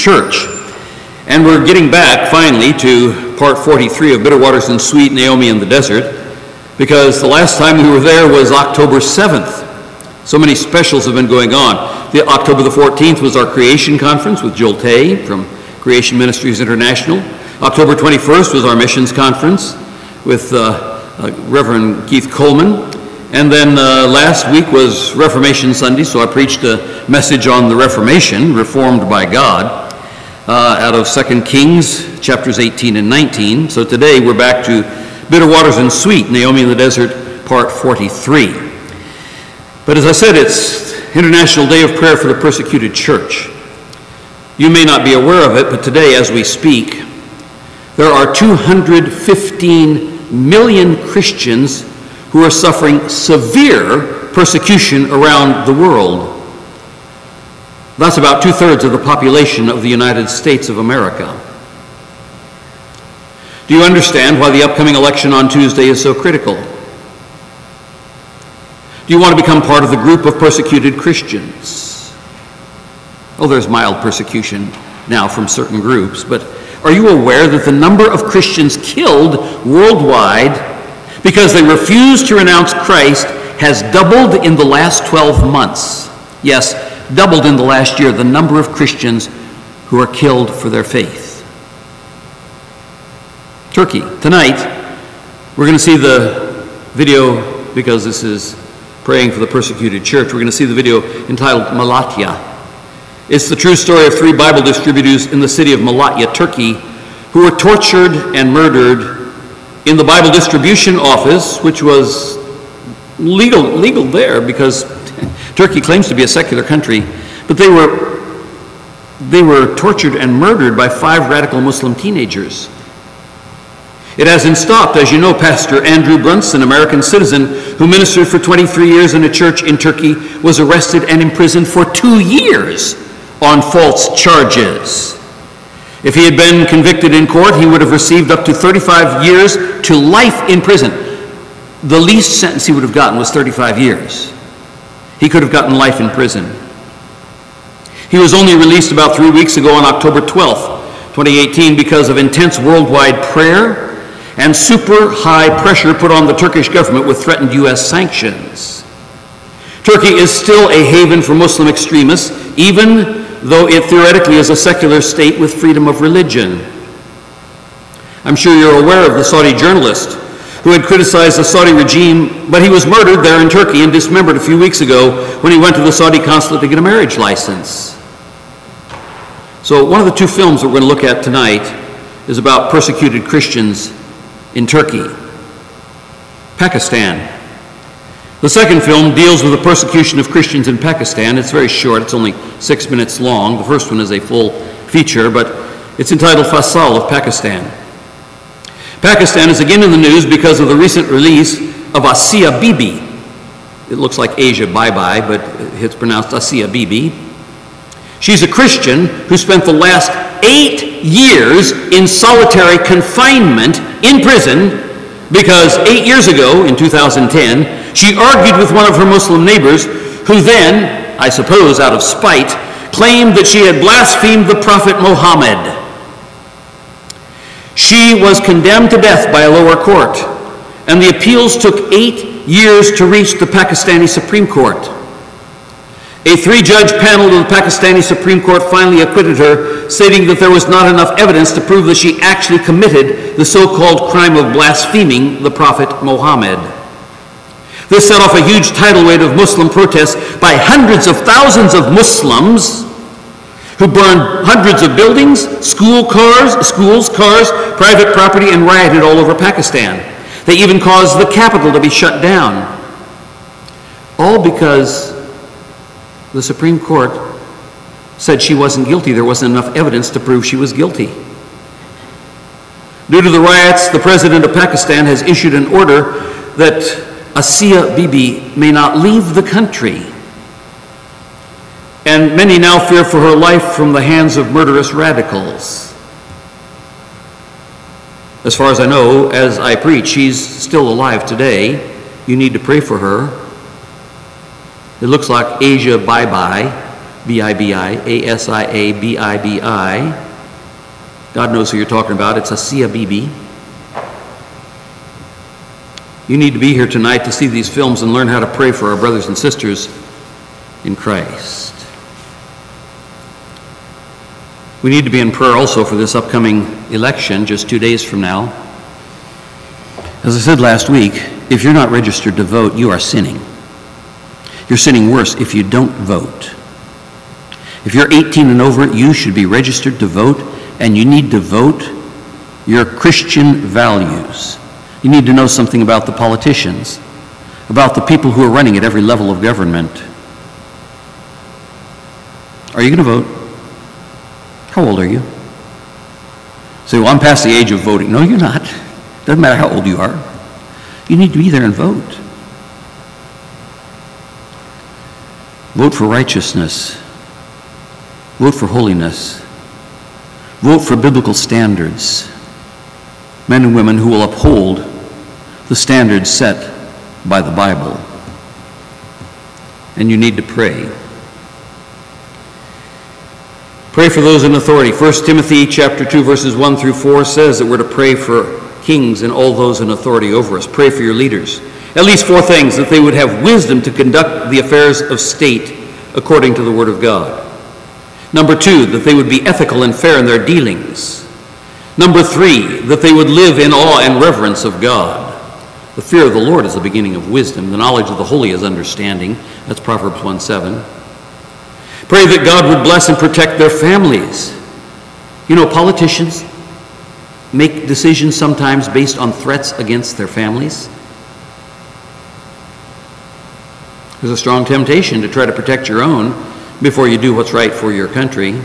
church. And we're getting back, finally, to part 43 of Bitter Waters and Sweet, Naomi in the Desert, because the last time we were there was October 7th. So many specials have been going on. October the 14th was our creation conference with Joel Tay from Creation Ministries International. October 21st was our missions conference with Reverend Keith Coleman. And then last week was Reformation Sunday, so I preached a message on the Reformation, Reformed by God, out of 2 Kings, chapters 18 and 19. So today we're back to Bitter Waters and Sweet, Naomi in the Desert, part 43. But as I said, it's International Day of Prayer for the Persecuted Church. You may not be aware of it, but today as we speak, there are 215 million Christians who are suffering severe persecution around the world. That's about two-thirds of the population of the United States of America. Do you understand why the upcoming election on Tuesday is so critical? Do you want to become part of the group of persecuted Christians? Oh, there's mild persecution now from certain groups, but are you aware that the number of Christians killed worldwide because they refuse to renounce Christ has doubled in the last 12 months? Yes, doubled in the last year, the number of Christians who are killed for their faith. Turkey. Tonight, we're going to see the video, because this is Praying for the Persecuted Church. We're going to see the video entitled Malatya. It's the true story of three Bible distributors in the city of Malatya, Turkey, who were tortured and murdered in the Bible distribution office, which was legal there because Turkey claims to be a secular country. But they were tortured and murdered by five radical Muslim teenagers. It hasn't stopped. As you know, Pastor Andrew Brunson, American citizen who ministered for 23 years in a church in Turkey, was arrested and imprisoned for 2 years on false charges. If he had been convicted in court, he would have received up to 35 years to life in prison. The least sentence he would have gotten was 35 years. He could have gotten life in prison. He was only released about 3 weeks ago on October 12th, 2018, because of intense worldwide prayer and super high pressure put on the Turkish government with threatened U.S. sanctions. Turkey is still a haven for Muslim extremists, even though it theoretically is a secular state with freedom of religion. I'm sure you're aware of the Saudi journalist who had criticized the Saudi regime, but he was murdered there in Turkey and dismembered a few weeks ago when he went to the Saudi consulate to get a marriage license. So one of the two films that we're going to look at tonight is about persecuted Christians in Turkey. Pakistan. The second film deals with the persecution of Christians in Pakistan. It's very short. It's only 6 minutes long. The first one is a full feature, but it's entitled Fasal of Pakistan. Pakistan is again in the news because of the recent release of Asia Bibi. It looks like Asia Bye-Bye, but it's pronounced Asia Bibi. She's a Christian who spent the last 8 years in solitary confinement in prison because 8 years ago, in 2010, she argued with one of her Muslim neighbors who then, I suppose out of spite, claimed that she had blasphemed the Prophet Muhammad. She was condemned to death by a lower court, and the appeals took 8 years to reach the Pakistani Supreme Court. A three-judge panel of the Pakistani Supreme Court finally acquitted her, stating that there was not enough evidence to prove that she actually committed the so-called crime of blaspheming the Prophet Muhammad. This set off a huge tidal wave of Muslim protests by hundreds of thousands of Muslims who burned hundreds of buildings, schools, cars, private property, and rioted all over Pakistan. They even caused the capital to be shut down. All because the Supreme Court said she wasn't guilty. There wasn't enough evidence to prove she was guilty. Due to the riots, the president of Pakistan has issued an order that Asia Bibi may not leave the country. And many now fear for her life from the hands of murderous radicals. As far as I know, as I preach, she's still alive today. You need to pray for her. It looks like Asia Bye-Bye B-I-B-I, A-S-I-A-B-I-B-I. God knows who you're talking about. It's Asia Bibi. You need to be here tonight to see these films and learn how to pray for our brothers and sisters in Christ. We need to be in prayer also for this upcoming election just 2 days from now. As I said last week, if you're not registered to vote, you are sinning. You're sinning worse if you don't vote. If you're 18 and over, you should be registered to vote, and you need to vote your Christian values. You need to know something about the politicians, about the people who are running at every level of government. Are you going to vote? How old are you? Say, well, I'm past the age of voting. No, you're not. Doesn't matter how old you are. You need to be there and vote. Vote for righteousness. Vote for holiness. Vote for biblical standards. Men and women who will uphold the standards set by the Bible. And you need to pray. Pray for those in authority. 1 Timothy chapter 2, verses 1 through 4 says that we're to pray for kings and all those in authority over us. Pray for your leaders. At least four things: that they would have wisdom to conduct the affairs of state according to the Word of God. Number 2, that they would be ethical and fair in their dealings. Number 3, that they would live in awe and reverence of God. The fear of the Lord is the beginning of wisdom. The knowledge of the holy is understanding. That's Proverbs 1:7. Pray that God would bless and protect their families. You know, politicians make decisions sometimes based on threats against their families. There's a strong temptation to try to protect your own before you do what's right for your country.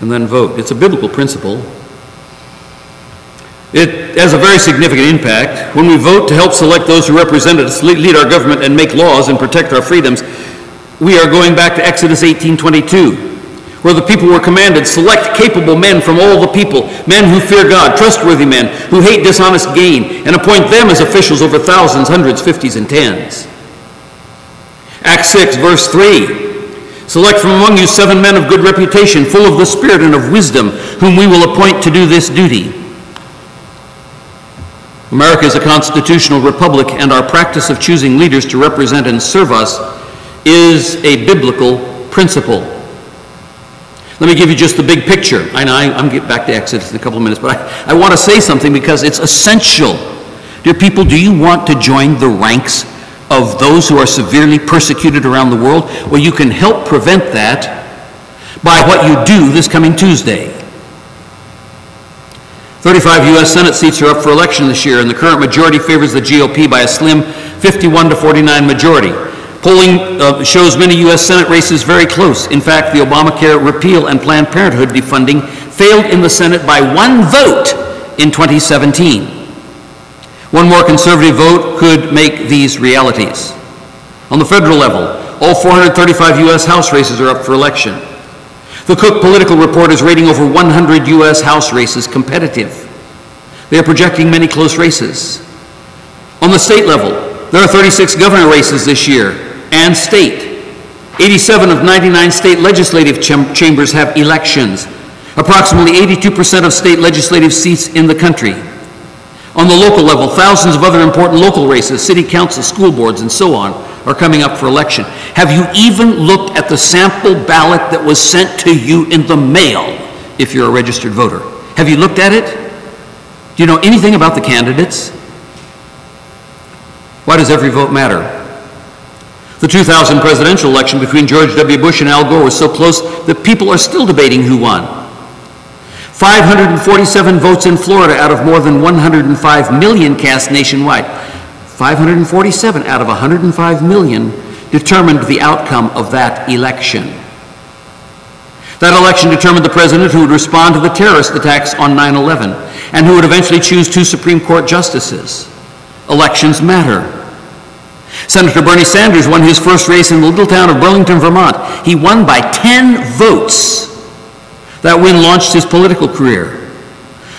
And then vote. It's a biblical principle. It has a very significant impact. When we vote to help select those who represent us, lead our government, and make laws and protect our freedoms, we are going back to Exodus 18:22, where the people were commanded, select capable men from all the people, men who fear God, trustworthy men, who hate dishonest gain, and appoint them as officials over thousands, hundreds, fifties, and tens. Acts 6, verse 3, select from among you 7 men of good reputation, full of the Spirit and of wisdom, whom we will appoint to do this duty. America is a constitutional republic, and our practice of choosing leaders to represent and serve us is a biblical principle. Let me give you just the big picture. I'm getting back to Exodus in a couple of minutes, but I want to say something because it's essential. Dear people, do you want to join the ranks of those who are severely persecuted around the world? Well, you can help prevent that by what you do this coming Tuesday. 35 U.S. Senate seats are up for election this year, and the current majority favors the GOP by a slim 51 to 49 majority. Polling shows many U.S. Senate races very close. In fact, the Obamacare repeal and Planned Parenthood defunding failed in the Senate by 1 vote in 2017. 1 more conservative vote could make these realities. On the federal level, all 435 U.S. House races are up for election. The Cook Political Report is rating over 100 U.S. House races competitive. They are projecting many close races. On the state level, there are 36 governor races this year, and state. 87 of 99 state legislative chambers have elections. Approximately 82% of state legislative seats in the country. On the local level, thousands of other important local races, city councils, school boards, and so on, are coming up for election. Have you even looked at the sample ballot that was sent to you in the mail if you're a registered voter? Have you looked at it? Do you know anything about the candidates? Why does every vote matter? The 2000 presidential election between George W. Bush and Al Gore was so close that people are still debating who won. 547 votes in Florida out of more than 105 million cast nationwide. 547 out of 105 million determined the outcome of that election. That election determined the president who would respond to the terrorist attacks on 9/11 and who would eventually choose 2 Supreme Court justices. Elections matter. Senator Bernie Sanders won his first race in the little town of Burlington, Vermont. He won by 10 votes. That win launched his political career,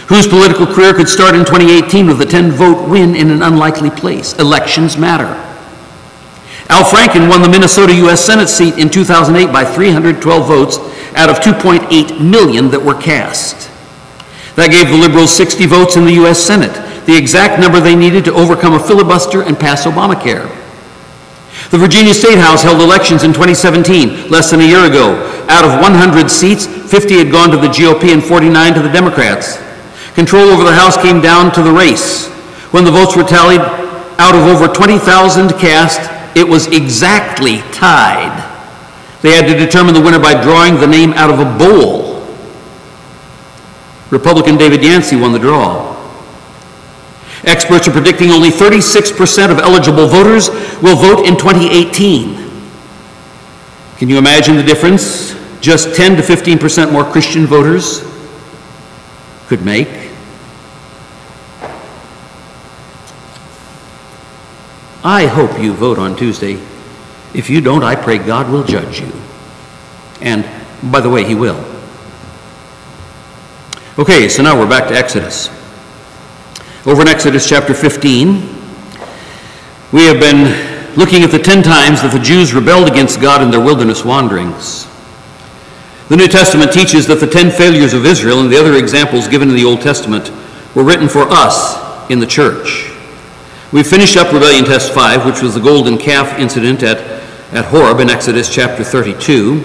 whose political career could start in 2018 with a 10-vote win in an unlikely place. Elections matter. Al Franken won the Minnesota U.S. Senate seat in 2008 by 312 votes out of 2.8 million that were cast. That gave the Liberals 60 votes in the U.S. Senate, the exact number they needed to overcome a filibuster and pass Obamacare. The Virginia State House held elections in 2017, less than a year ago. Out of 100 seats, 50 had gone to the GOP and 49 to the Democrats. Control over the House came down to the race. When the votes were tallied, out of over 20,000 cast, it was exactly tied. They had to determine the winner by drawing the name out of a bowl. Republican David Yancey won the draw. Experts are predicting only 36% of eligible voters will vote in 2018. Can you imagine the difference? Just 10 to 15% more Christian voters could make. I hope you vote on Tuesday. If you don't, I pray God will judge you. And, by the way, He will. Okay, so now we're back to Exodus. Over in Exodus chapter 15, we have been looking at the 10 times that the Jews rebelled against God in their wilderness wanderings. The New Testament teaches that the 10 failures of Israel and the other examples given in the Old Testament were written for us in the church. We finished up Rebellion Test 5, which was the golden calf incident at Horeb in Exodus chapter 32.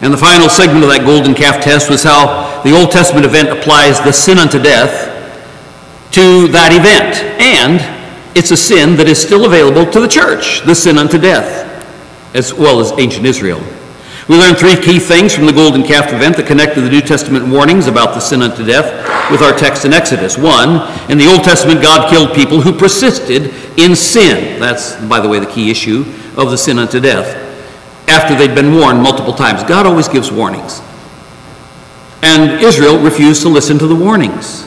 And the final segment of that golden calf test was how the Old Testament event applies the sin unto death to that event, and it's a sin that is still available to the church, the sin unto death, as well as ancient Israel. We learned three key things from the golden calf event that connected the New Testament warnings about the sin unto death with our text in Exodus. One, in the Old Testament, God killed people who persisted in sin. That's, by the way, the key issue of the sin unto death, after they'd been warned multiple times. God always gives warnings, and Israel refused to listen to the warnings.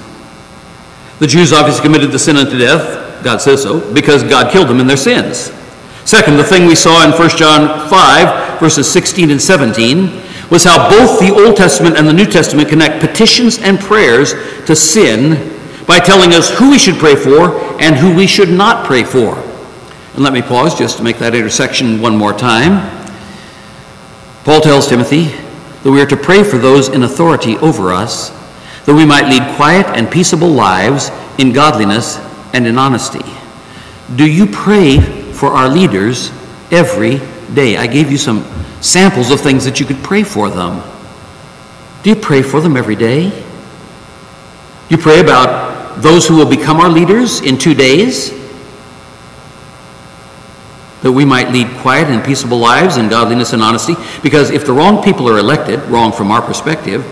The Jews obviously committed the sin unto death, God says so, because God killed them in their sins. Second, the thing we saw in 1 John 5, verses 16 and 17, was how both the Old Testament and the New Testament connect petitions and prayers to sin by telling us who we should pray for and who we should not pray for. And let me pause just to make that intersection one more time. Paul tells Timothy that we are to pray for those in authority over us, that we might lead quiet and peaceable lives in godliness and in honesty. Do you pray for our leaders every day? I gave you some samples of things that you could pray for them. Do you pray for them every day? Do you pray about those who will become our leaders in 2 days? That we might lead quiet and peaceable lives in godliness and honesty? Because if the wrong people are elected, wrong from our perspective,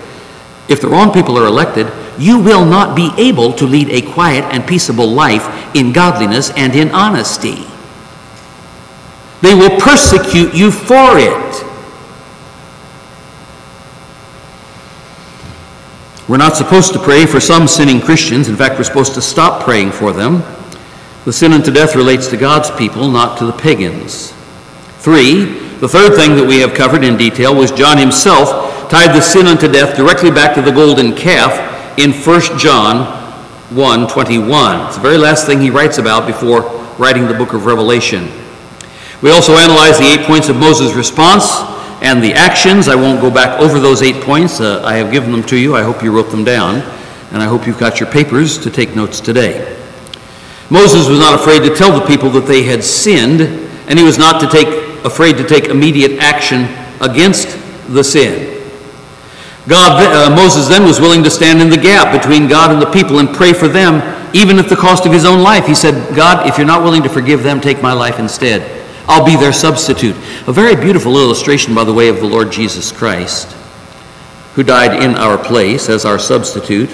if the wrong people are elected, you will not be able to lead a quiet and peaceable life in godliness and in honesty. They will persecute you for it. We're not supposed to pray for some sinning Christians. In fact, we're supposed to stop praying for them. The sin unto death relates to God's people, not to the pagans. Three, the third thing that we have covered in detail was John himself tied the sin unto death directly back to the golden calf in 1 John 1:21. It's the very last thing he writes about before writing the book of Revelation. We also analyzed the 8 points of Moses' response and the actions. I won't go back over those 8 points. I have given them to you. I hope you wrote them down, and I hope you've got your papers to take notes today. Moses was not afraid to tell the people that they had sinned, and he was not afraid to take immediate action against the sin. Moses then was willing to stand in the gap between God and the people and pray for them, even at the cost of his own life. He said, God, if you're not willing to forgive them, take my life instead. I'll be their substitute. A very beautiful illustration, by the way, of the Lord Jesus Christ, who died in our place as our substitute.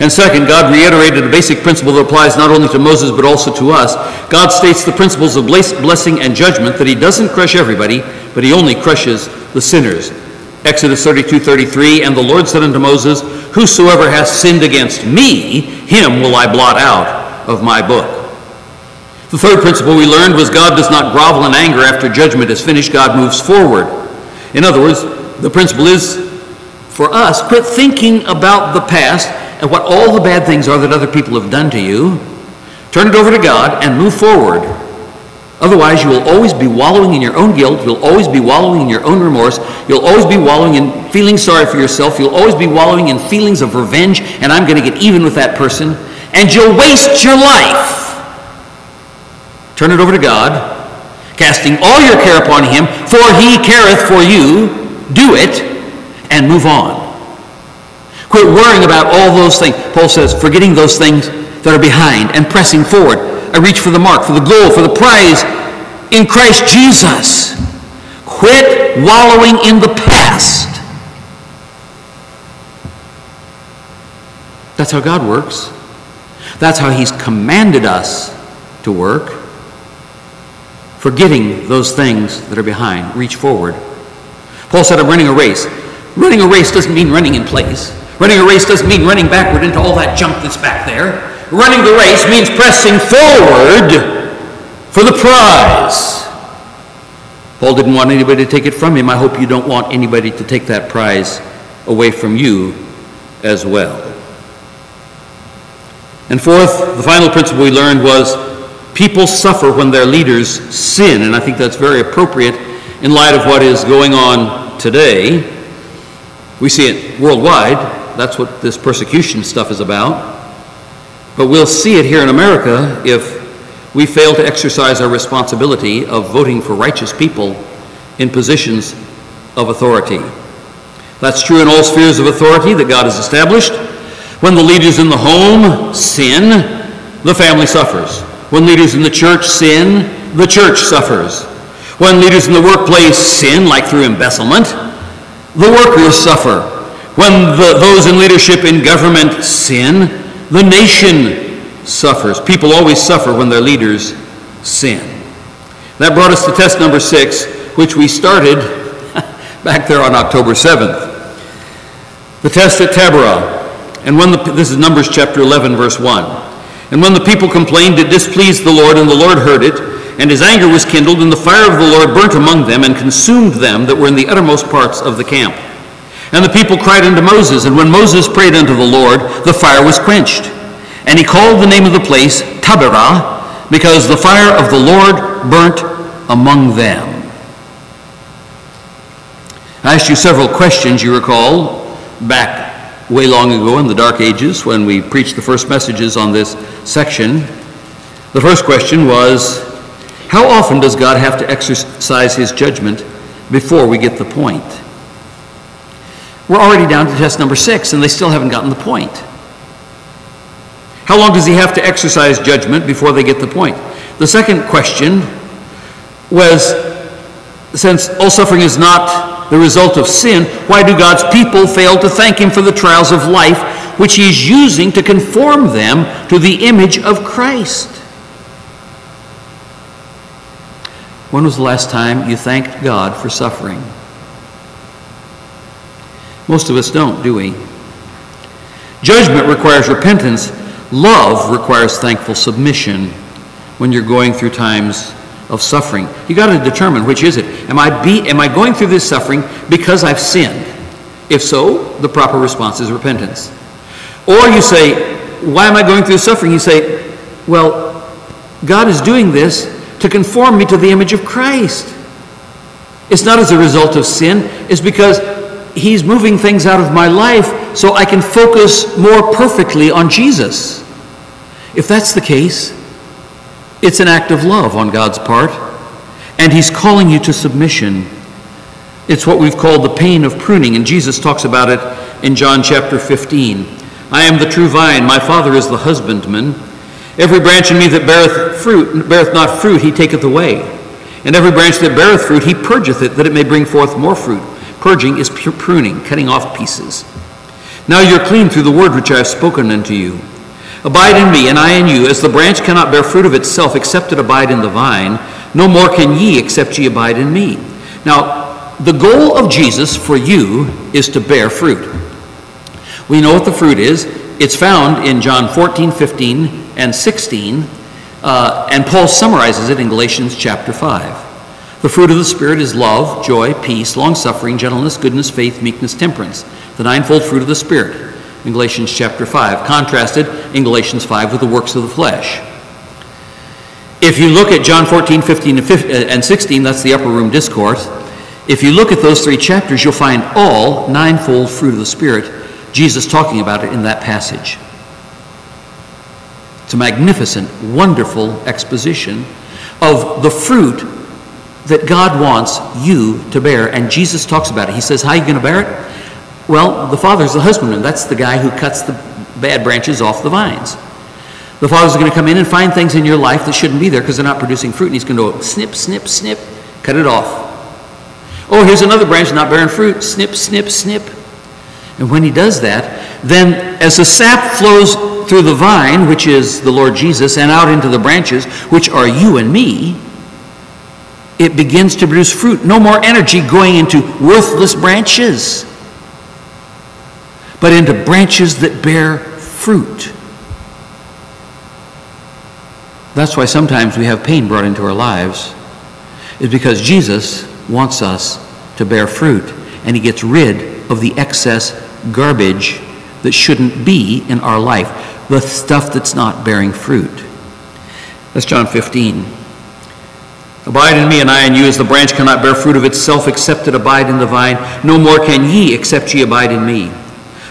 And second, God reiterated a basic principle that applies not only to Moses but also to us. God states the principles of blessing and judgment, that he doesn't crush everybody, but he only crushes the sinners. Exodus 32:33, and the Lord said unto Moses, whosoever hath sinned against me, him will I blot out of my book. The third principle we learned was God does not grovel in anger after judgment is finished. God moves forward. In other words, the principle is for us, quit thinking about the past and what all the bad things are that other people have done to you. Turn it over to God and move forward. Otherwise, you will always be wallowing in your own guilt. You'll always be wallowing in your own remorse. You'll always be wallowing in feeling sorry for yourself. You'll always be wallowing in feelings of revenge, and I'm going to get even with that person. And you'll waste your life. Turn it over to God, casting all your care upon him, for he careth for you. Do it, and move on. Quit worrying about all those things. Paul says, forgetting those things that are behind and pressing forward, I reach for the mark, for the goal, for the prize in Christ Jesus. Quit wallowing in the past. That's how God works. That's how he's commanded us to work. Forgetting those things that are behind, reach forward. Paul said, I'm running a race. Running a race doesn't mean running in place. Running a race doesn't mean running backward into all that junk that's back there. Running the race means pressing forward for the prize. Paul didn't want anybody to take it from him. I hope you don't want anybody to take that prize away from you as well. And fourth, the final principle we learned was people suffer when their leaders sin, and I think that's very appropriate in light of what is going on today. We see it worldwide. That's what this persecution stuff is about. But we'll see it here in America if we fail to exercise our responsibility of voting for righteous people in positions of authority. That's true in all spheres of authority that God has established. When the leaders in the home sin, the family suffers. When leaders in the church sin, the church suffers. When leaders in the workplace sin, like through embezzlement, the workers suffer. When those in leadership in government sin, the nation suffers. People always suffer when their leaders sin. That brought us to test number 6, which we started back there on October 7th. The test at Taberah. And this is Numbers chapter 11, verse 1. And when the people complained, it displeased the Lord, and the Lord heard it, and his anger was kindled, and the fire of the Lord burnt among them, and consumed them that were in the uttermost parts of the camp. And the people cried unto Moses, and when Moses prayed unto the Lord, the fire was quenched. And he called the name of the place Taberah, because the fire of the Lord burnt among them. I asked you several questions, you recall, back way long ago in the Dark Ages when we preached the first messages on this section. The first question was, how often does God have to exercise his judgment before we get the point? We're already down to test number 6, and they still haven't gotten the point. How long does he have to exercise judgment before they get the point? The second question was, since all suffering is not the result of sin, why do God's people fail to thank him for the trials of life, which he is using to conform them to the image of Christ? When was the last time you thanked God for suffering? Most of us don't, do we? Judgment requires repentance. Love requires thankful submission when you're going through times of suffering. You've got to determine which is it. Am I going through this suffering because I've sinned? If so, the proper response is repentance. Or you say, why am I going through suffering? You say, well, God is doing this to conform me to the image of Christ. It's not as a result of sin. It's because he's moving things out of my life so I can focus more perfectly on Jesus. If that's the case, it's an act of love on God's part, and he's calling you to submission. It's what we've called the pain of pruning, and Jesus talks about it in John chapter 15. I am the true vine, my Father is the husbandman. Every branch in me that beareth not fruit, he taketh away. And every branch that beareth fruit, he purgeth it, that it may bring forth more fruit. Purging is pure pruning, cutting off pieces. Now you're clean through the word which I have spoken unto you. Abide in me, and I in you, as the branch cannot bear fruit of itself except it abide in the vine, no more can ye except ye abide in me. Now, the goal of Jesus for you is to bear fruit. We know what the fruit is. It's found in John 14, 15, and 16, and Paul summarizes it in Galatians chapter 5. The fruit of the Spirit is love, joy, peace, long-suffering, gentleness, goodness, faith, meekness, temperance. The ninefold fruit of the Spirit in Galatians chapter 5, contrasted in Galatians 5 with the works of the flesh. If you look at John 14, 15, and 16, that's the upper room discourse. If you look at those three chapters, you'll find all ninefold fruit of the Spirit, Jesus talking about it in that passage. It's a magnificent, wonderful exposition of the fruit that God wants you to bear. And Jesus talks about it. He says, how are you going to bear it? Well, the Father's the husbandman. That's the guy who cuts the bad branches off the vines. The Father's going to come in and find things in your life that shouldn't be there because they're not producing fruit. And he's going to go snip, snip, snip, cut it off. Oh, here's another branch not bearing fruit. Snip, snip, snip. And when he does that, then as the sap flows through the vine, which is the Lord Jesus, and out into the branches, which are you and me, it begins to produce fruit. No more energy going into worthless branches, but into branches that bear fruit. That's why sometimes we have pain brought into our lives, is because Jesus wants us to bear fruit, and he gets rid of the excess garbage that shouldn't be in our life, the stuff that's not bearing fruit. That's John 15. Abide in me, and I in you, as the branch cannot bear fruit of itself except it abide in the vine. No more can ye except ye abide in me.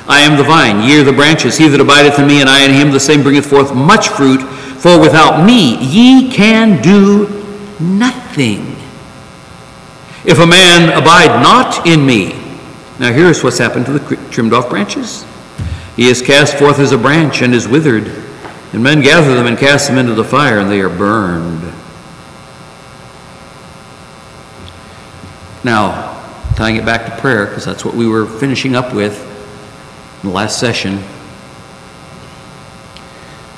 I am the vine, ye are the branches. He that abideth in me, and I in him, the same bringeth forth much fruit. For without me ye can do nothing. If a man abide not in me. Now here is what's happened to the trimmed off branches. He is cast forth as a branch and is withered. And men gather them and cast them into the fire, and they are burned. Now, tying it back to prayer, because that's what we were finishing up with in the last session.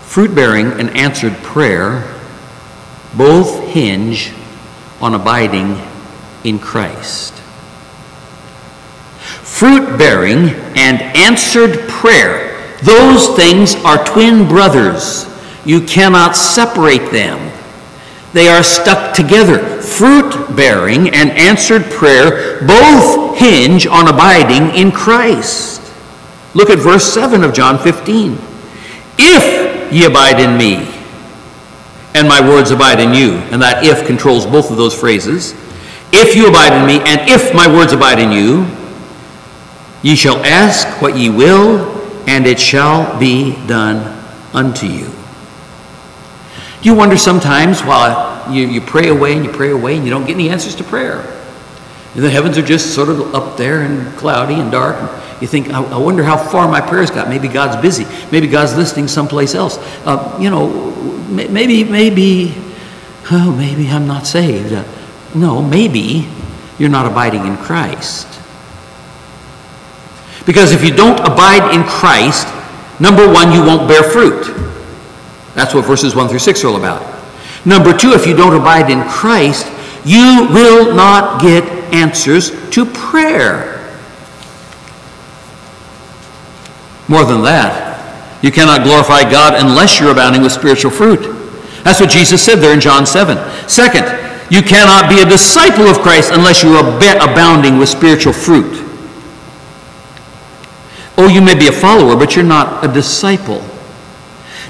Fruit bearing and answered prayer both hinge on abiding in Christ. Fruit bearing and answered prayer, those things are twin brothers. You cannot separate them. They are stuck together. Fruit bearing and answered prayer both hinge on abiding in Christ. Look at verse 7 of John 15. If ye abide in me, and my words abide in you, and that if controls both of those phrases. If you abide in me, and if my words abide in you, ye shall ask what ye will, and it shall be done unto you. Do you wonder sometimes while you pray away and you pray away and you don't get any answers to prayer? And the heavens are just sort of up there and cloudy and dark. And you think, I wonder how far my prayers got. Maybe God's busy. Maybe God's listening someplace else. Maybe I'm not saved. No, maybe you're not abiding in Christ. Because if you don't abide in Christ, number one, you won't bear fruit. That's what verses 1 through 6 are all about. Number two, if you don't abide in Christ, you will not get answers to prayer. More than that, you cannot glorify God unless you're abounding with spiritual fruit. That's what Jesus said there in John 7. Second, you cannot be a disciple of Christ unless you are abounding with spiritual fruit. Oh, you may be a follower, but you're not a disciple.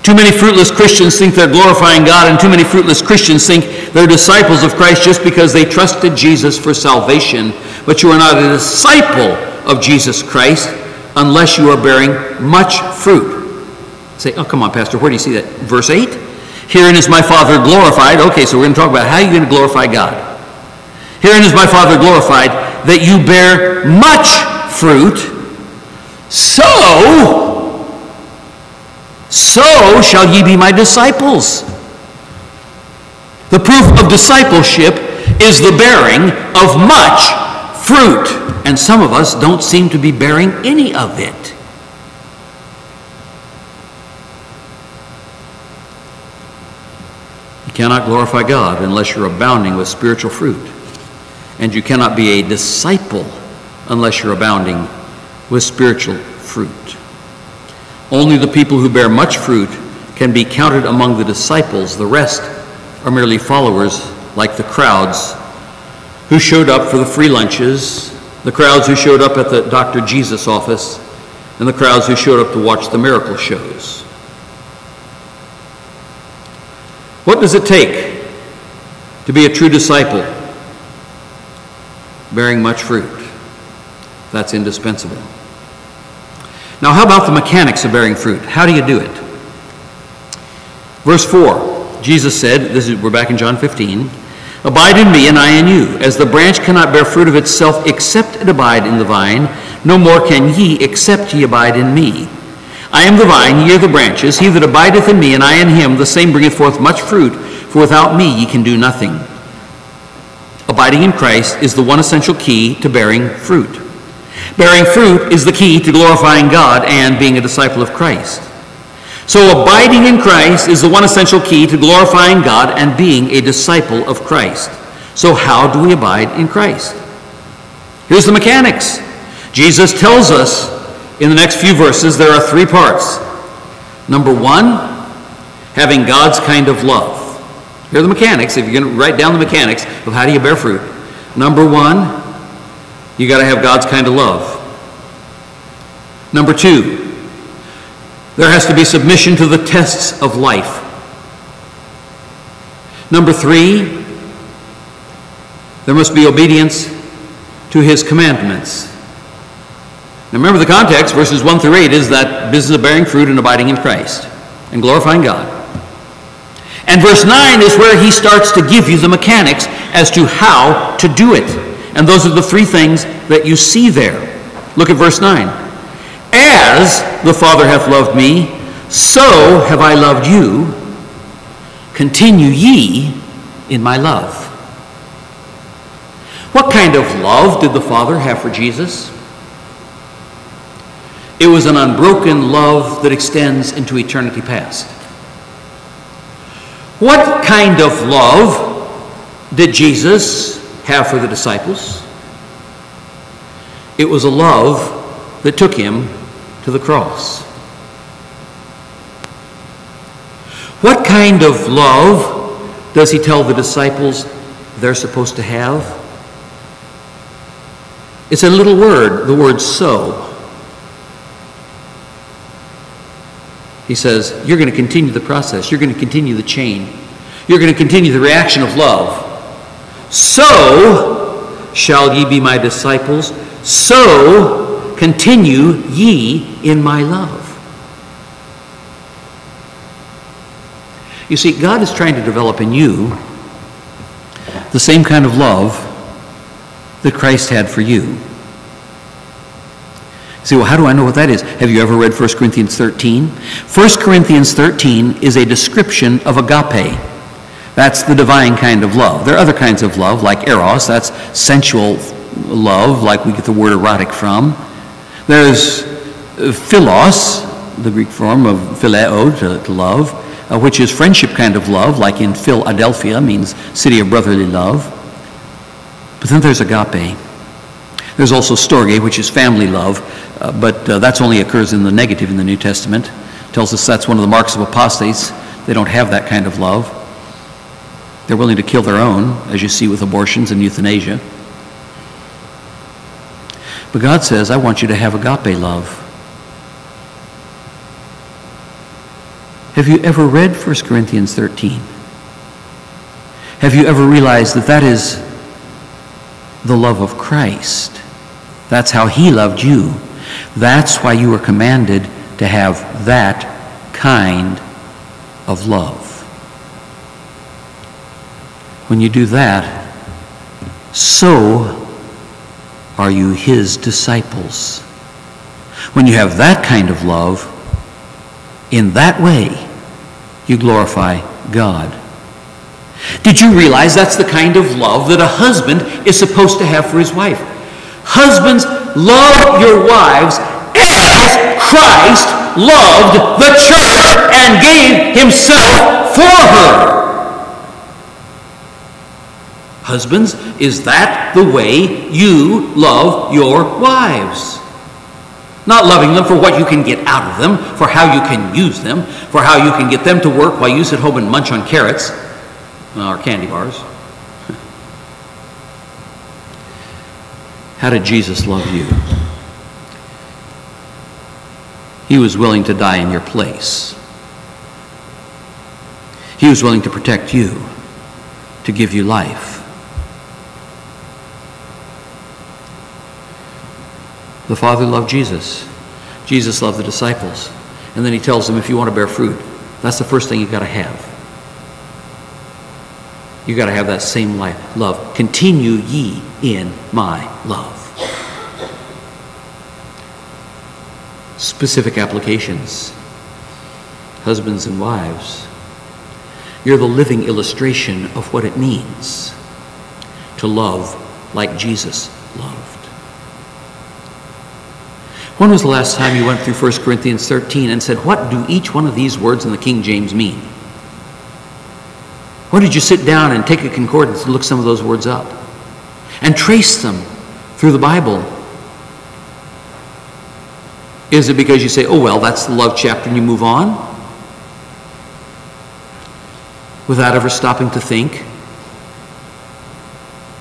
Too many fruitless Christians think they're glorifying God, and too many fruitless Christians think they're disciples of Christ just because they trusted Jesus for salvation. But you are not a disciple of Jesus Christ unless you are bearing much fruit. Say, oh, come on, Pastor, where do you see that? Verse 8? Herein is my Father glorified. Okay, so we're going to talk about how you're going to glorify God. Herein is my Father glorified, that you bear much fruit, so shall ye be my disciples. The proof of discipleship is the bearing of much fruit, and some of us don't seem to be bearing any of it. You cannot glorify God unless you're abounding with spiritual fruit. And you cannot be a disciple unless you're abounding with spiritual fruit. Only the people who bear much fruit can be counted among the disciples. The rest are merely followers, like the crowds who showed up for the free lunches, the crowds who showed up at the Dr. Jesus office, and the crowds who showed up to watch the miracle shows. What does it take to be a true disciple, bearing much fruit. That's indispensable. Now, how about the mechanics of bearing fruit? How do you do it? Verse 4, Jesus said, we're back in John 15, "Abide in me and I in you. As the branch cannot bear fruit of itself except it abide in the vine, no more can ye except ye abide in me. I am the vine, ye are the branches. He that abideth in me, and I in him, the same bringeth forth much fruit, for without me ye can do nothing." Abiding in Christ is the one essential key to bearing fruit. Bearing fruit is the key to glorifying God and being a disciple of Christ. So abiding in Christ is the one essential key to glorifying God and being a disciple of Christ. So how do we abide in Christ? Here's the mechanics. Jesus tells us in the next few verses, there are three parts. Number one, having God's kind of love. Here are the mechanics. If you're going to write down the mechanics of how do you bear fruit. Number one, you got to have God's kind of love. Number two, there has to be submission to the tests of life. Number three, there must be obedience to his commandments. Now remember the context, verses 1 through 8 is that business of bearing fruit and abiding in Christ and glorifying God. And verse 9 is where he starts to give you the mechanics as to how to do it. And those are the three things that you see there. Look at verse 9. "As the Father hath loved me, so have I loved you. Continue ye in my love." What kind of love did the Father have for Jesus? It was an unbroken love that extends into eternity past. What kind of love did Jesus have for the disciples? It was a love that took him to the cross. What kind of love does he tell the disciples they're supposed to have? It's a little word, the word "so." He says, you're going to continue the process. You're going to continue the chain. You're going to continue the reaction of love. "So shall ye be my disciples. So continue ye in my love." You see, God is trying to develop in you the same kind of love that Christ had for you. You say, well, how do I know what that is? Have you ever read 1 Corinthians 13? 1 Corinthians 13 is a description of agape. That's the divine kind of love. There are other kinds of love, like eros. That's sensual love, like we get the word erotic from. There's philos, the Greek form of phileo, to love, which is friendship kind of love, like in Philadelphia, means city of brotherly love. But then there's agape. There's also storge, which is family love, but that's only occurs in the negative in the New Testament. It tells us that's one of the marks of apostates. They don't have that kind of love. They're willing to kill their own, as you see with abortions and euthanasia. But God says, I want you to have agape love. Have you ever read 1 Corinthians 13? Have you ever realized that that is the love of Christ? That's how he loved you. That's why you were commanded to have that kind of love. When you do that, so are you his disciples. When you have that kind of love, in that way, you glorify God. Did you realize that's the kind of love that a husband is supposed to have for his wife? Husbands, love your wives as Christ loved the church and gave himself for her. Husbands, is that the way you love your wives? Not loving them for what you can get out of them, for how you can use them, for how you can get them to work while you sit home and munch on carrots. Our candy bars. How did Jesus love you? He was willing to die in your place. He was willing to protect you, to give you life. The Father loved Jesus. Jesus loved the disciples. And then he tells them, if you want to bear fruit, that's the first thing you've got to have. You've got to have that same life, love. Continue ye in my love. Specific applications. Husbands and wives, you're the living illustration of what it means to love like Jesus loved. When was the last time you went through 1 Corinthians 13 and said, what do each one of these words in the King James mean? When did you sit down and take a concordance and look some of those words up and trace them through the Bible? Is it because you say, oh, well, that's the love chapter, and you move on without ever stopping to think?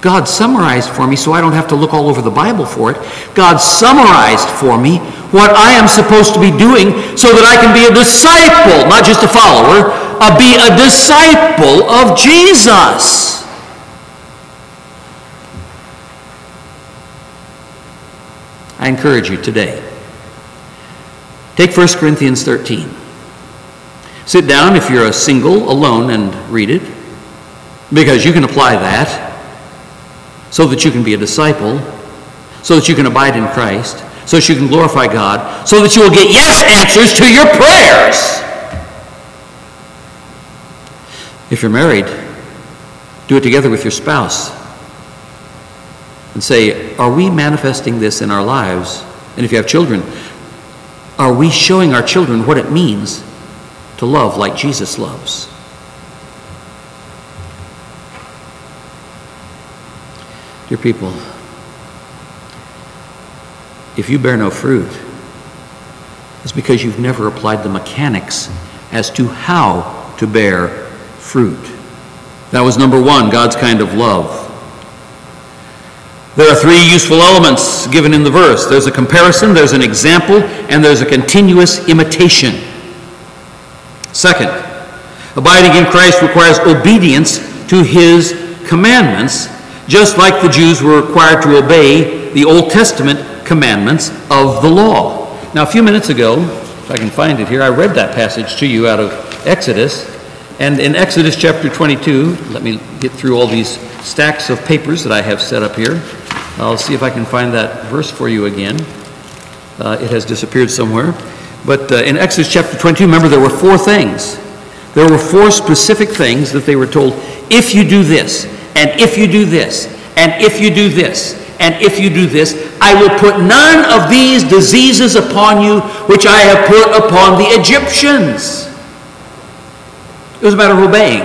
God summarized for me so I don't have to look all over the Bible for it. God summarized for me what I am supposed to be doing so that I can be a disciple, not just a follower, be a disciple of Jesus. I encourage you today, take 1 Corinthians 13. Sit down if you're a single, alone, and read it, because you can apply that so that you can be a disciple, so that you can abide in Christ, so that you can glorify God, so that you will get yes answers to your prayers. If you're married, do it together with your spouse and say, are we manifesting this in our lives? And if you have children, are we showing our children what it means to love like Jesus loves? Dear people, if you bear no fruit, it's because you've never applied the mechanics as to how to bear fruit. That was number one, God's kind of love. There are three useful elements given in the verse. There's a comparison, there's an example, and there's a continuous imitation. Second, abiding in Christ requires obedience to his commandments, just like the Jews were required to obey the Old Testament commandments of the law. Now, a few minutes ago, if I can find it here, I read that passage to you out of Exodus. And in Exodus chapter 22, let me get through all these stacks of papers that I have set up here. I'll see if I can find that verse for you again. It has disappeared somewhere. But in Exodus chapter 22, remember there were four things. There were four specific things that they were told, if you do this, and if you do this, and if you do this, and if you do this, I will put none of these diseases upon you which I have put upon the Egyptians. It was a matter of obeying.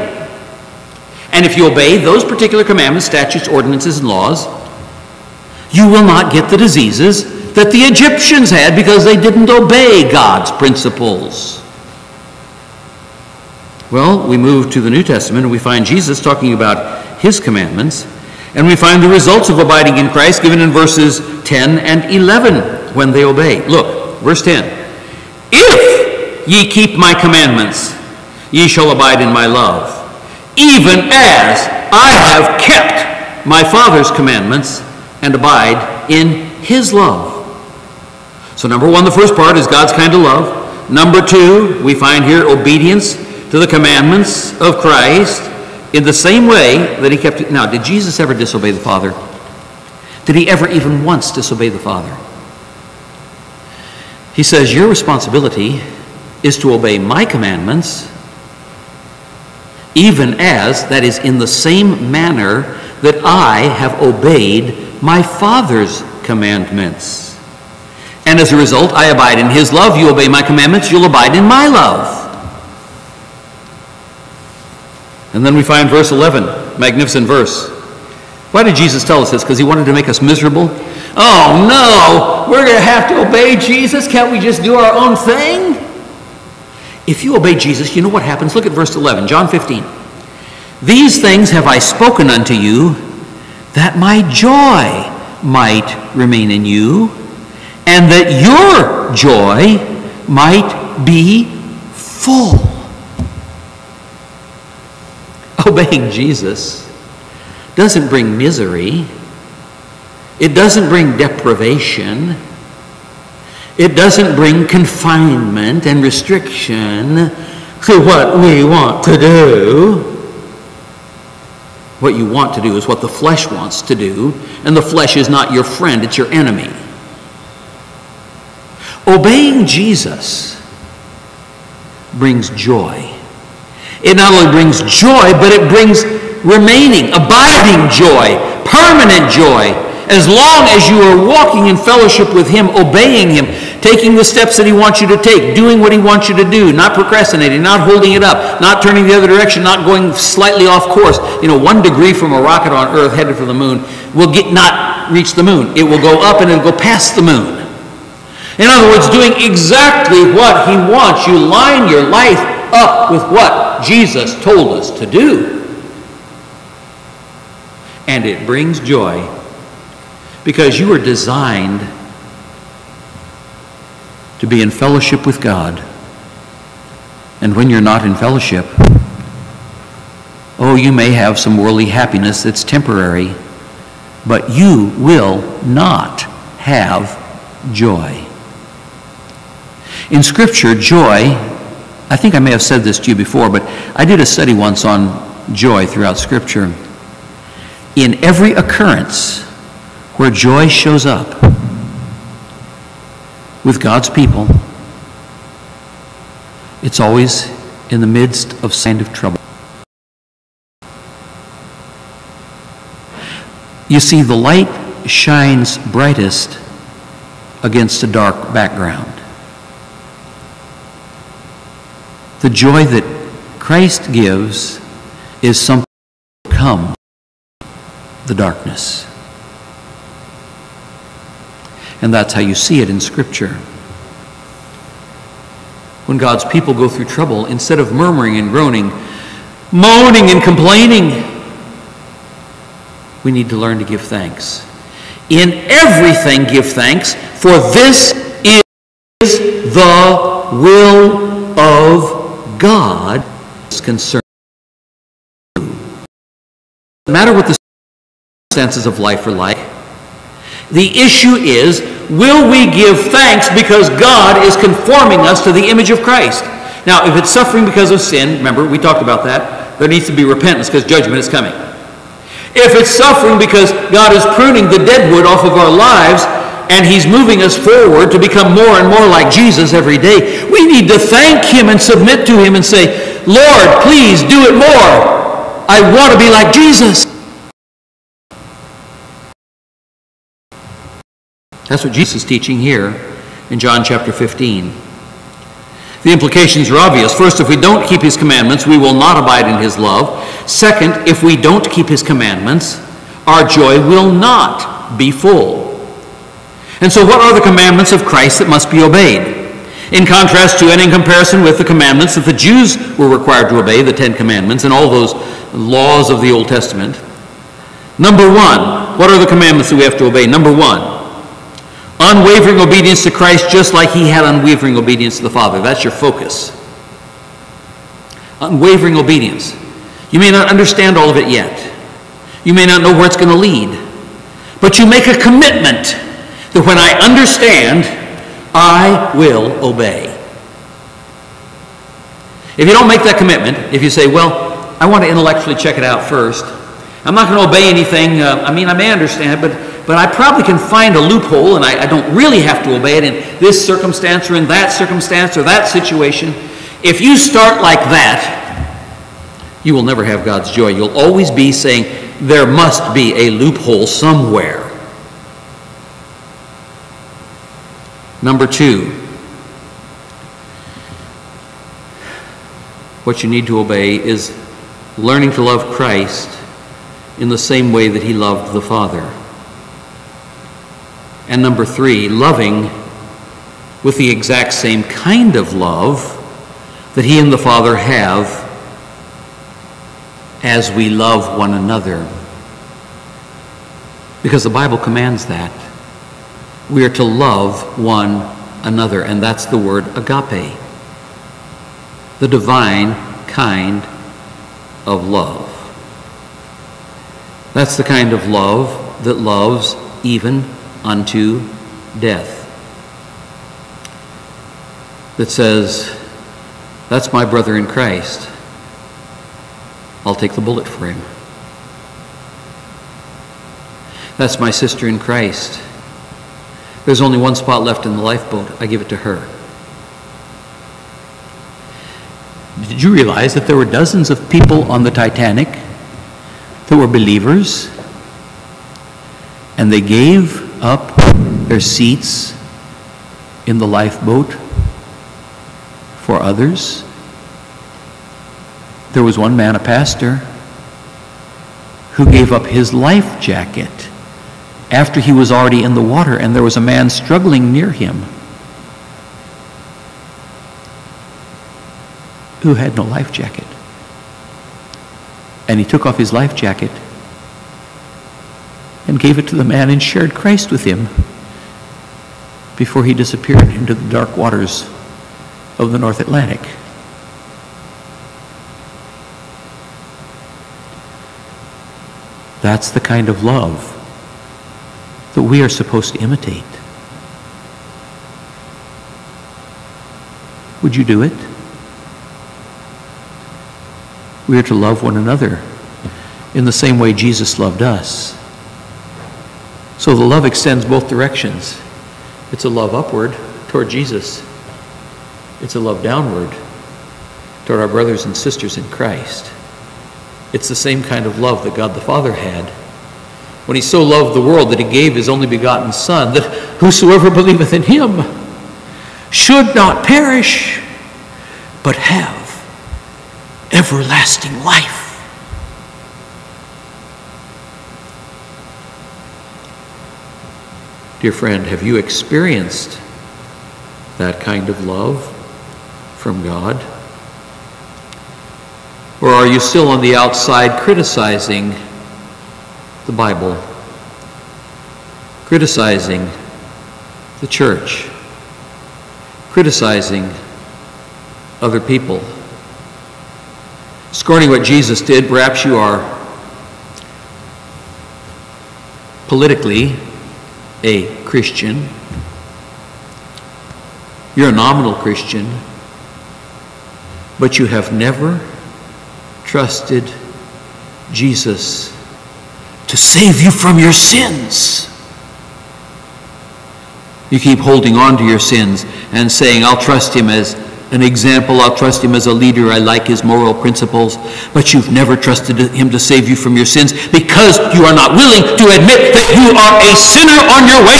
And if you obey those particular commandments, statutes, ordinances, and laws, you will not get the diseases that the Egyptians had because they didn't obey God's principles. Well, we move to the New Testament and we find Jesus talking about his commandments, and we find the results of abiding in Christ given in verses 10 and 11 when they obey. Look, verse 10. If ye keep my commandments, ye shall abide in my love, even as I have kept my Father's commandments and abide in his love. So number one, the first part is God's kind of love. Number two, we find here obedience to the commandments of Christ, in the same way that he kept it. Now, did Jesus ever disobey the Father? Did he ever even once disobey the Father? He says, your responsibility is to obey my commandments, even as, that is, in the same manner that I have obeyed my Father's commandments. And as a result, I abide in his love. You obey my commandments, you'll abide in my love. And then we find verse 11, magnificent verse. Why did Jesus tell us this? Because he wanted to make us miserable? Oh, no, we're going to have to obey Jesus. Can't we just do our own thing? If you obey Jesus, you know what happens? Look at verse 11, John 15. These things have I spoken unto you, that my joy might remain in you, and that your joy might be full. Obeying Jesus doesn't bring misery. It doesn't bring deprivation. It doesn't bring confinement and restriction to what we want to do. What you want to do is what the flesh wants to do, and the flesh is not your friend, it's your enemy. Obeying Jesus brings joy. It not only brings joy, but it brings remaining, abiding joy, permanent joy. As long as you are walking in fellowship with Him, obeying Him, taking the steps that He wants you to take, doing what He wants you to do, not procrastinating, not holding it up, not turning the other direction, not going slightly off course. You know, 1 degree from a rocket on Earth headed for the moon will not reach the moon. It will go up and it will go past the moon. In other words, doing exactly what He wants. You line your life up with what Jesus told us to do. And it brings joy because you are designed to be in fellowship with God. And when you're not in fellowship, oh, you may have some worldly happiness that's temporary, but you will not have joy. In Scripture, joy, I think I may have said this to you before, but I did a study once on joy throughout Scripture. In every occurrence where joy shows up with God's people, it's always in the midst of sign of trouble. You see, the light shines brightest against a dark background. The joy that Christ gives is something that will overcome the darkness. And that's how you see it in Scripture. When God's people go through trouble, instead of murmuring and groaning, moaning and complaining, we need to learn to give thanks. In everything give thanks, for this is the will of God is concerned. No matter what the circumstances of life are like, the issue is, will we give thanks because God is conforming us to the image of Christ? Now, if it's suffering because of sin, remember, we talked about that, there needs to be repentance because judgment is coming. If it's suffering because God is pruning the dead wood off of our lives, and He's moving us forward to become more and more like Jesus every day, we need to thank Him and submit to Him and say, Lord, please do it more. I want to be like Jesus. That's what Jesus is teaching here in John chapter 15. The implications are obvious. First, if we don't keep His commandments, we will not abide in His love. Second, if we don't keep His commandments, our joy will not be full. And so what are the commandments of Christ that must be obeyed? In contrast to and in comparison with the commandments that the Jews were required to obey, the 10 Commandments and all those laws of the Old Testament. Number 1, what are the commandments that we have to obey? Number 1, unwavering obedience to Christ just like He had unwavering obedience to the Father. That's your focus. Unwavering obedience. You may not understand all of it yet. You may not know where it's going to lead. But you make a commitment that when I understand, I will obey. If you don't make that commitment, if you say, well, I want to intellectually check it out first. I'm not going to obey anything. I may understand, but I probably can find a loophole, and I don't really have to obey it in this circumstance or in that circumstance or that situation. If you start like that, you will never have God's joy. You'll always be saying, there must be a loophole somewhere. Number 2, what you need to obey is learning to love Christ in the same way that He loved the Father. And number 3, loving with the exact same kind of love that He and the Father have as we love one another. Because the Bible commands that. We are to love one another, and that's the word agape, the divine kind of love. That's the kind of love that loves even unto death. That says, that's my brother in Christ. I'll take the bullet for him. That's my sister in Christ. There's only one spot left in the lifeboat. I give it to her. Did you realize that there were dozens of people on the Titanic that were believers, and they gave up their seats in the lifeboat for others? There was one man, a pastor, who gave up his life jacket after he was already in the water, and there was a man struggling near him who had no life jacket. And he took off his life jacket and gave it to the man and shared Christ with him before he disappeared into the dark waters of the North Atlantic. That's the kind of love that we are supposed to imitate. Would you do it? We are to love one another in the same way Jesus loved us. So the love extends both directions. It's a love upward toward Jesus. It's a love downward toward our brothers and sisters in Christ. It's the same kind of love that God the Father had when he so loved the world that he gave his only begotten Son, that whosoever believeth in him should not perish, but have everlasting life. Dear friend, have you experienced that kind of love from God? Or are you still on the outside criticizing the Bible, criticizing the church, criticizing other people, scorning what Jesus did? Perhaps you are politically a Christian. You're a nominal Christian, but you have never trusted Jesus to save you from your sins. You keep holding on to your sins and saying, I'll trust him as an example, I'll trust him as a leader, I like his moral principles, but you've never trusted him to save you from your sins because you are not willing to admit that you are a sinner on your way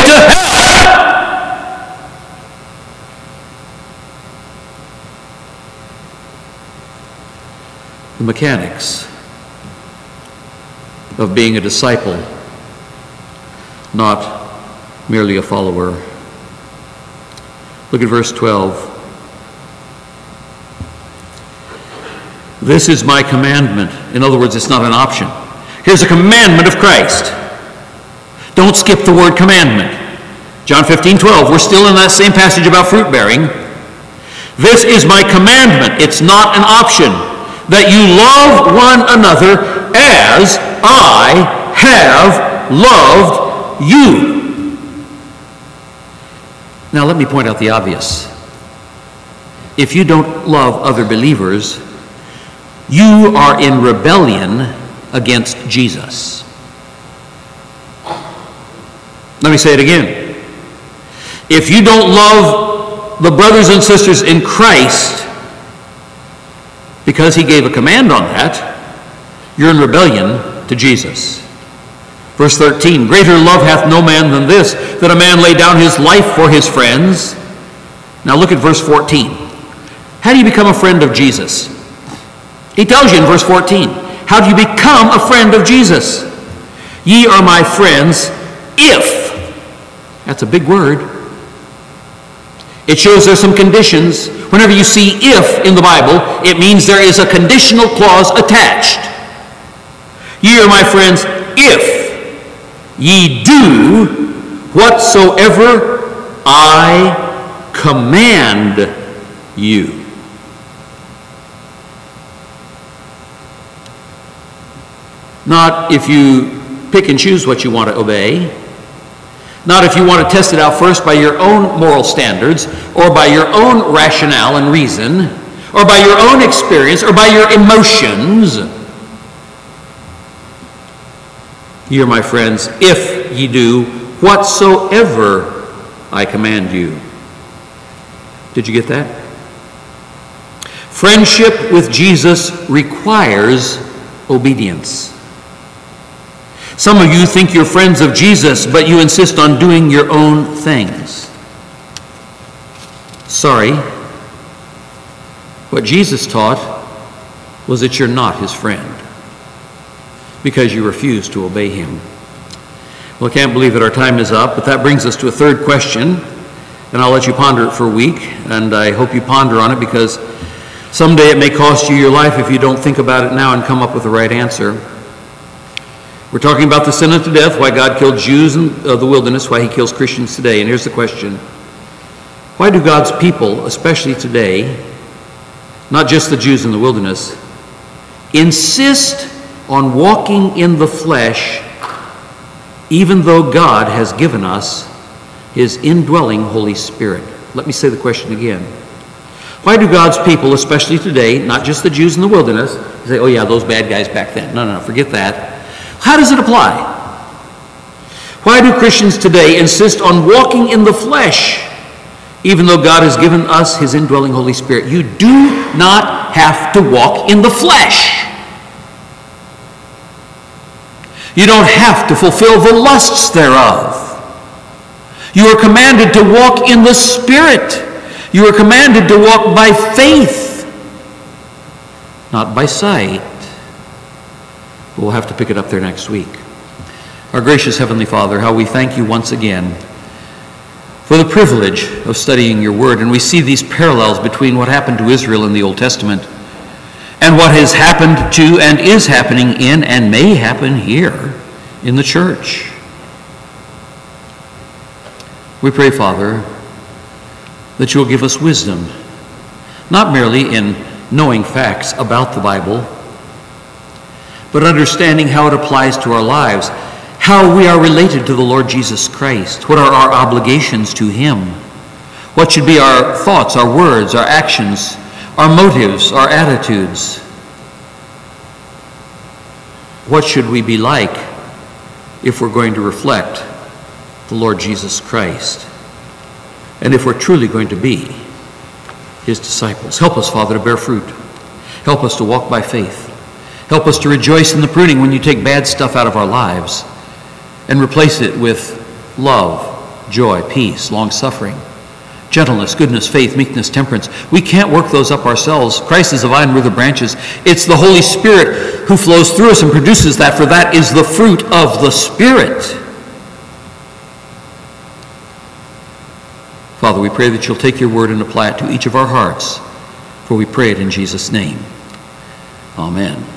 to hell. The mechanics of being a disciple, not merely a follower. Look at verse 12. This is my commandment. In other words, it's not an option. Here's a commandment of Christ. Don't skip the word commandment. John 15:12. We're still in that same passage about fruit bearing. This is my commandment. It's not an option, that you love one another as I have loved you. Now let me point out the obvious. If you don't love other believers, you are in rebellion against Jesus. Let me say it again. If you don't love the brothers and sisters in Christ, because he gave a command on that, you're in rebellion to Jesus. Verse 13, greater love hath no man than this, that a man lay down his life for his friends. Now look at verse 14. How do you become a friend of Jesus? He tells you in verse 14, how do you become a friend of Jesus? Ye are my friends if, that's a big word. It shows there's some conditions. Whenever you see if in the Bible, it means there is a conditional clause attached. Ye are my friends if ye do whatsoever I command you. Not if you pick and choose what you want to obey. Not if you want to test it out first by your own moral standards, or by your own rationale and reason, or by your own experience, or by your emotions. Here, my friends, if ye do whatsoever I command you. Did you get that? Friendship with Jesus requires obedience. Some of you think you're friends of Jesus, but you insist on doing your own things. Sorry. What Jesus taught was that you're not his friend because you refuse to obey him. Well, I can't believe that our time is up, but that brings us to a third question, and I'll let you ponder it for a week, and I hope you ponder on it, because someday it may cost you your life if you don't think about it now and come up with the right answer. We're talking about the sin unto death, why God killed Jews in the wilderness, why he kills Christians today. And here's the question. Why do God's people, especially today, not just the Jews in the wilderness, insist on walking in the flesh, even though God has given us his indwelling Holy Spirit? Let me say the question again. Why do God's people, especially today, not just the Jews in the wilderness, say, oh yeah, those bad guys back then. No, no, no, forget that. How does it apply? Why do Christians today insist on walking in the flesh, even though God has given us his indwelling Holy Spirit? You do not have to walk in the flesh. You don't have to fulfill the lusts thereof. You are commanded to walk in the Spirit. You are commanded to walk by faith, not by sight. We'll have to pick it up there next week. Our gracious Heavenly Father, how we thank you once again for the privilege of studying your word. And we see these parallels between what happened to Israel in the Old Testament and what has happened to and is happening in and may happen here in the church. We pray, Father, that you'll give us wisdom, not merely in knowing facts about the Bible, but understanding how it applies to our lives, how we are related to the Lord Jesus Christ, what are our obligations to him, what should be our thoughts, our words, our actions, our motives, our attitudes. What should we be like if we're going to reflect the Lord Jesus Christ? And if we're truly going to be his disciples. Help us, Father, to bear fruit. Help us to walk by faith. Help us to rejoice in the pruning when you take bad stuff out of our lives and replace it with love, joy, peace, long-suffering, gentleness, goodness, faith, meekness, temperance. We can't work those up ourselves. Christ is the vine, we're the branches. It's the Holy Spirit who flows through us and produces that, for that is the fruit of the Spirit. Father, we pray that you'll take your word and apply it to each of our hearts, for we pray it in Jesus' name. Amen.